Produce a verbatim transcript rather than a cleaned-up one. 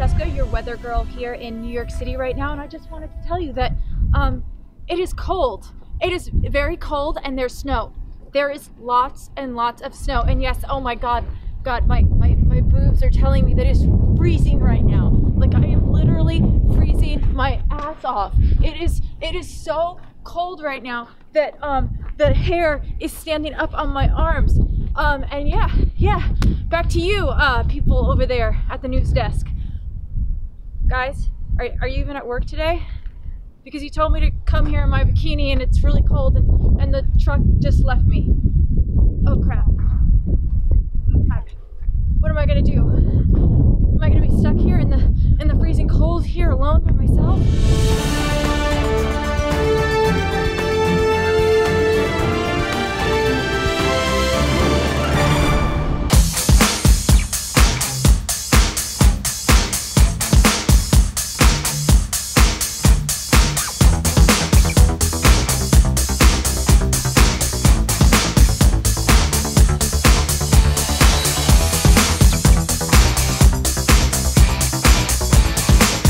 Francesca, your weather girl here in New York City right now, and I just wanted to tell you that um, it is cold. It is very cold and there's snow. There is lots and lots of snow. And yes, oh my God, God, my, my, my boobs are telling me that it's freezing right now. Like I am literally freezing my ass off. It is, it is so cold right now that um, the hair is standing up on my arms. Um, and yeah, yeah, back to you uh, people over there at the news desk. Guys, are, are you even at work today? Because you told me to come here in my bikini and it's really cold and, and the truck just left me. Oh crap. Oh crap. What am I gonna do? Am I gonna be stuck here in the in the freezing cold here alone by myself?